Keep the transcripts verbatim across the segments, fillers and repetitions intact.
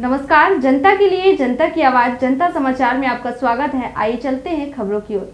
नमस्कार, जनता के लिए जनता की आवाज जनता समाचार में आपका स्वागत है। आइए चलते हैं खबरों की ओर।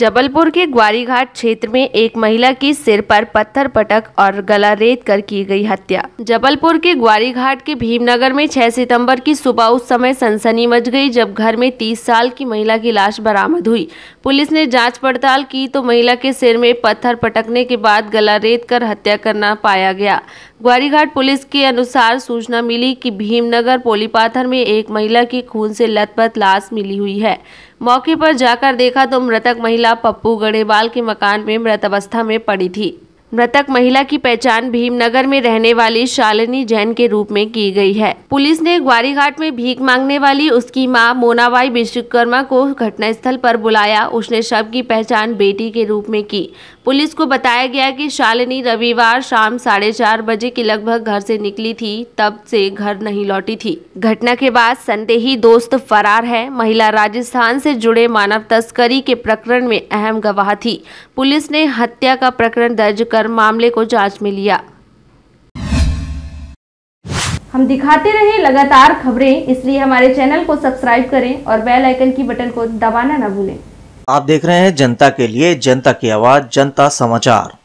जबलपुर के ग्वारीघाट क्षेत्र में एक महिला की सिर पर पत्थर पटक और गला रेत कर की गई हत्या। जबलपुर के ग्वारीघाट के भीमनगर में छह सितंबर की सुबह उस समय सनसनी मच गई जब घर में तीस साल की महिला की लाश बरामद हुई। पुलिस ने जांच पड़ताल की तो महिला के सिर में पत्थर पटकने के बाद गला रेत कर हत्या करना पाया गया। ग्वारीघाट पुलिस के अनुसार सूचना मिली कि भीमनगर पोलीपाथर में एक महिला की खून से लथपथ लाश मिली हुई है। मौके पर जाकर देखा तो मृतक महिला पप्पू गढ़ेवाल के मकान में मृत अवस्था में पड़ी थी। मृतक महिला की पहचान भीमनगर में रहने वाली शालिनी जैन के रूप में की गई है। पुलिस ने ग्वारीघाट में भीख मांगने वाली उसकी मां मोनाबाई विश्वकर्मा को घटनास्थल पर बुलाया। उसने शव की पहचान बेटी के रूप में की। पुलिस को बताया गया कि शालिनी रविवार शाम साढ़े चार बजे के लगभग घर से निकली थी, तब से घर नहीं लौटी थी। घटना के बाद संदेही दोस्त फरार है। महिला राजस्थान से जुड़े मानव तस्करी के प्रकरण में अहम गवाह थी। पुलिस ने हत्या का प्रकरण दर्ज मामले को जांच में लिया। हम दिखाते रहे लगातार खबरें, इसलिए हमारे चैनल को सब्सक्राइब करें और बेल आइकन की बटन को दबाना न भूलें। आप देख रहे हैं जनता के लिए जनता की आवाज जनता समाचार।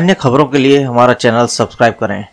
अन्य खबरों के लिए हमारा चैनल सब्सक्राइब करें।